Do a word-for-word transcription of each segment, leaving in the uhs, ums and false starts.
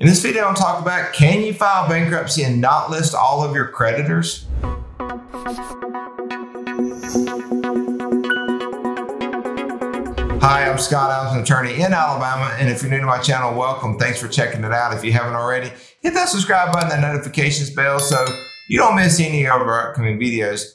In this video, I'm talking about, can you file bankruptcy and not list all of your creditors? Hi, I'm Scott Allums, an attorney in Alabama, and if you're new to my channel, welcome. Thanks for checking it out. If you haven't already, hit that subscribe button and notifications bell so you don't miss any of our upcoming videos.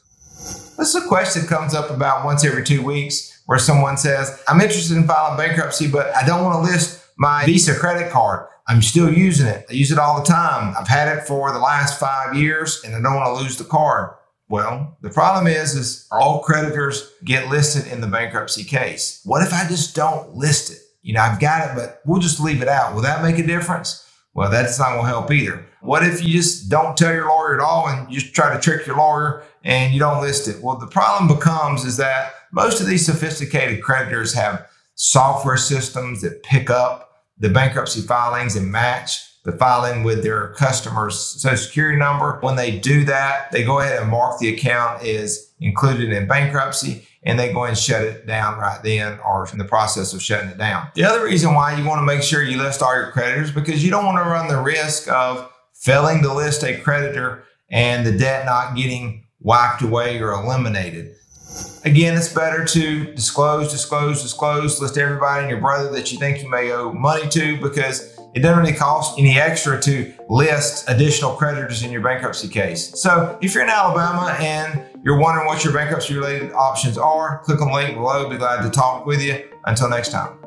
This is a question that comes up about once every two weeks where someone says, I'm interested in filing bankruptcy, but I don't want to list my Visa credit card. I'm still using it. I use it all the time. I've had it for the last five years and I don't want to lose the card. Well, the problem is, is all creditors get listed in the bankruptcy case. What if I just don't list it? You know, I've got it, but we'll just leave it out. Will that make a difference? Well, that's not going to help either. What if you just don't tell your lawyer at all and you just try to trick your lawyer and you don't list it? Well, the problem becomes is that most of these sophisticated creditors have software systems that pick up the bankruptcy filings and match the filing with their customer's social security number. When they do that, they go ahead and mark the account as included in bankruptcy, and they go and shut it down right then or in the process of shutting it down. The other reason why you want to make sure you list all your creditors because you don't want to run the risk of failing to list a creditor and the debt not getting wiped away or eliminated. Again, it's better to disclose, disclose, disclose, list everybody and your brother that you think you may owe money to, because it doesn't really cost any extra to list additional creditors in your bankruptcy case. So if you're in Alabama and you're wondering what your bankruptcy related options are, click on the link below. Be glad to talk with you. Until next time.